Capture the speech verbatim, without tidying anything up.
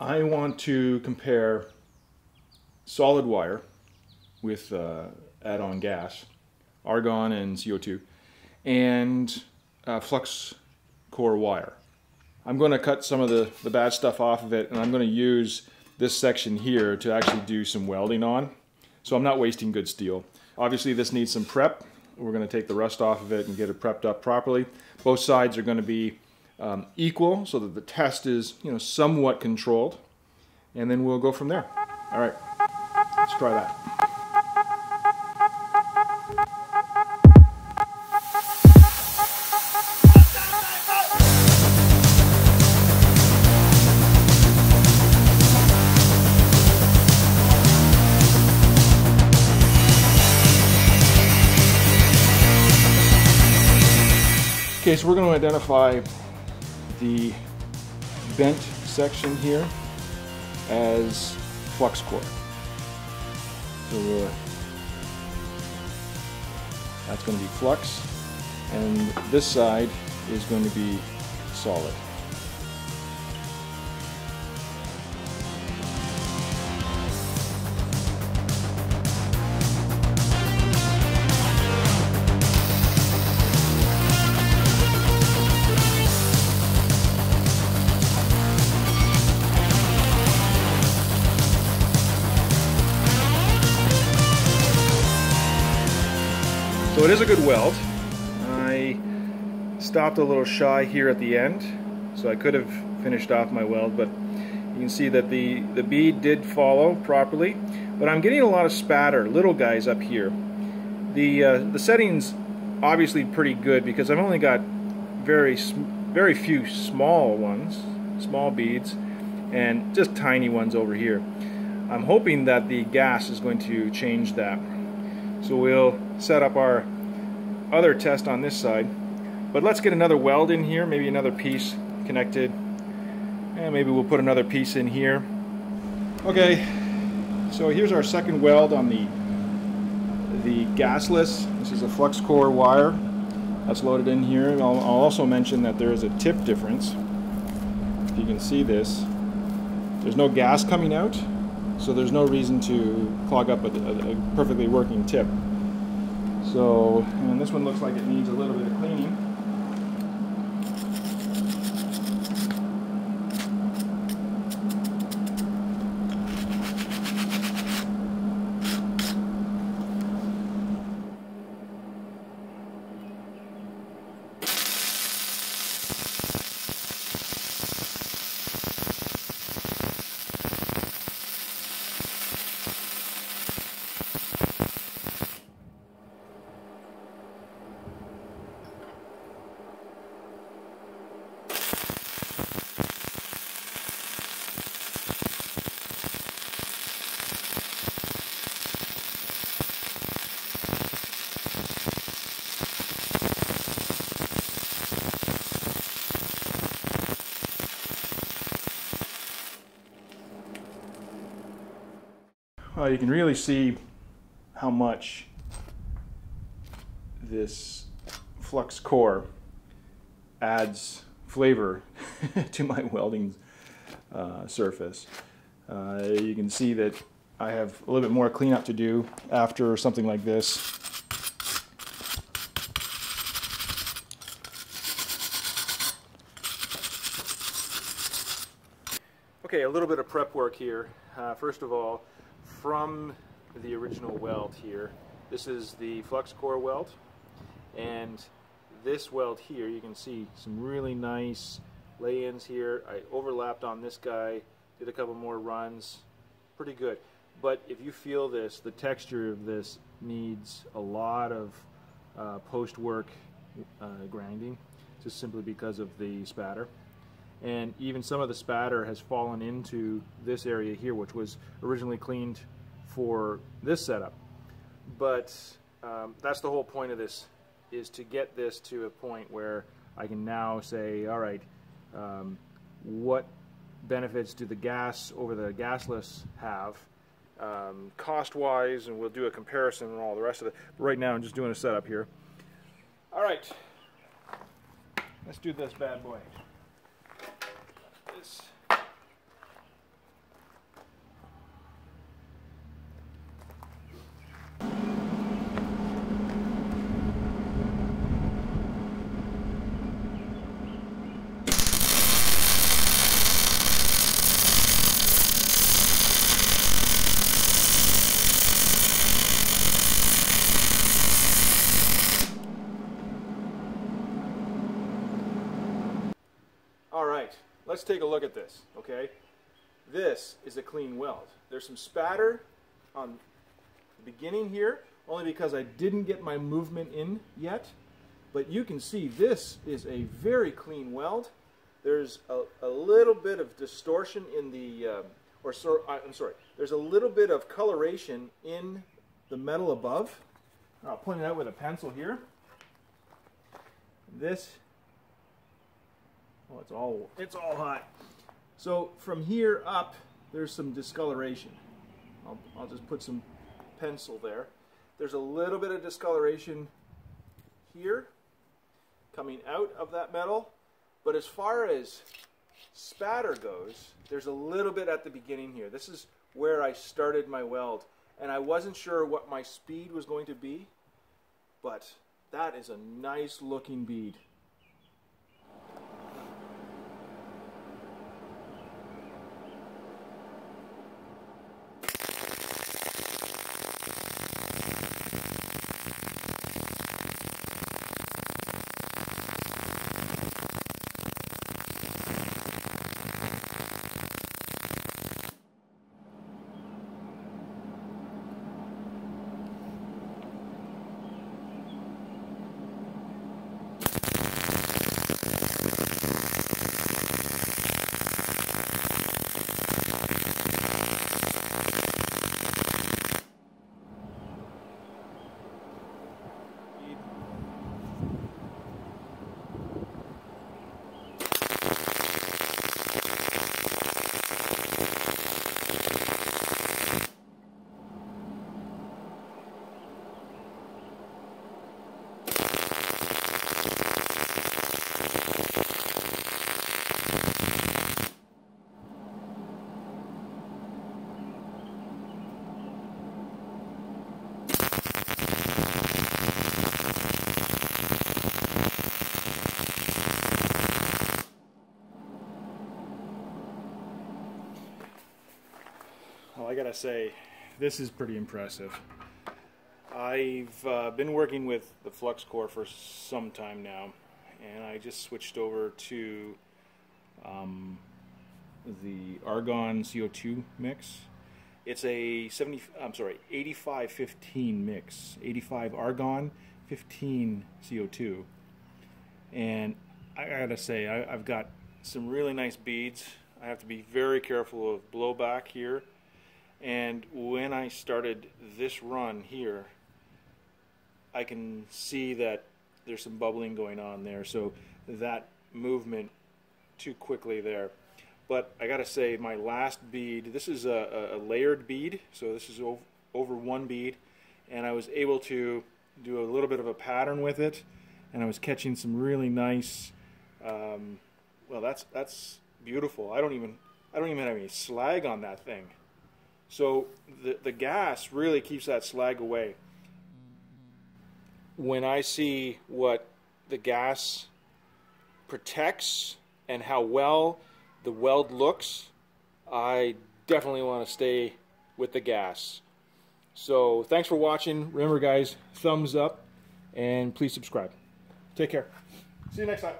I want to compare solid wire with uh, add-on gas, argon and C O two, and uh, flux core wire. I'm going to cut some of the, the bad stuff off of it, and I'm going to use this section here to actually do some welding on, so I'm not wasting good steel. Obviously this needs some prep. We're going to take the rust off of it and get it prepped up properly. Both sides are going to be um, equal, so that the test is, you know, somewhat controlled, and then we'll go from there. All right, let's try that. Okay, so we're going to identify the bent section here as flux core. So we're, that's going to be flux, and this side is going to be solid. So it is a good weld. I stopped a little shy here at the end, so I could have finished off my weld, but you can see that the, the bead did follow properly. But I'm getting a lot of spatter, little guys up here. The, uh, the setting's obviously pretty good because I've only got very, very few small ones, small beads, and just tiny ones over here. I'm hoping that the gas is going to change that. So we'll set up our other test on this side, but let's get another weld in here, maybe another piece connected, and maybe we'll put another piece in here. Okay, so here's our second weld on the the gasless. This is a flux core wire that's loaded in here, and I'll, I'll also mention that there is a tip difference. If you can see this, there's no gas coming out, so there's no reason to clog up a, a, a perfectly working tip. So, and this one looks like it needs a little bit of cleaning. Well, you can really see how much this flux core adds flavor to my welding uh, surface. Uh, you can see that I have a little bit more cleanup to do after something like this. Okay, a little bit of prep work here. Uh, first of all, from the original weld here, this is the flux core weld, and this weld here, you can see some really nice lay-ins here. I overlapped on this guy, did a couple more runs, pretty good. But if you feel this, the texture of this needs a lot of uh, post-work uh, grinding, just simply because of the spatter. And even some of the spatter has fallen into this area here, which was originally cleaned for this setup. But um, that's the whole point of this, is to get this to a point where I can now say, all right, um, what benefits do the gas over the gasless have, um, cost-wise, and we'll do a comparison and all the rest of it. But right now I'm just doing a setup here. All right, let's do this bad boy. let's take a look at this, okay? This is a clean weld. There's some spatter on the beginning here, only because I didn't get my movement in yet. But you can see this is a very clean weld. There's a, a little bit of distortion in the, uh, or so, I'm sorry, there's a little bit of coloration in the metal above. I'll point it out with a pencil here. This, oh, it's all, it's all hot. So from here up, there's some discoloration. I'll, I'll just put some pencil there. There's a little bit of discoloration here coming out of that metal, but as far as spatter goes, there's a little bit at the beginning here. This is where I started my weld, and I wasn't sure what my speed was going to be, but that is a nice looking bead. I gotta say, this is pretty impressive. I've uh, been working with the flux core for some time now, and I just switched over to um, the argon C O two mix. It's a seventy, I'm sorry, eighty-five fifteen mix, eighty-five argon, fifteen C O two, and I gotta say, I, I've got some really nice beads. I have to be very careful of blowback here. And when I started this run here, I can see that there's some bubbling going on there, so that movement too quickly there. But I gotta say, my last bead, this is a, a layered bead, so this is over one bead, and I was able to do a little bit of a pattern with it, and I was catching some really nice, um, well, that's that's beautiful. I don't even I don't even have any slag on that thing. So the, the gas really keeps that slag away. When I see what the gas protects and how well the weld looks, I definitely want to stay with the gas. So thanks for watching. Remember guys, thumbs up and please subscribe. Take care. See you next time.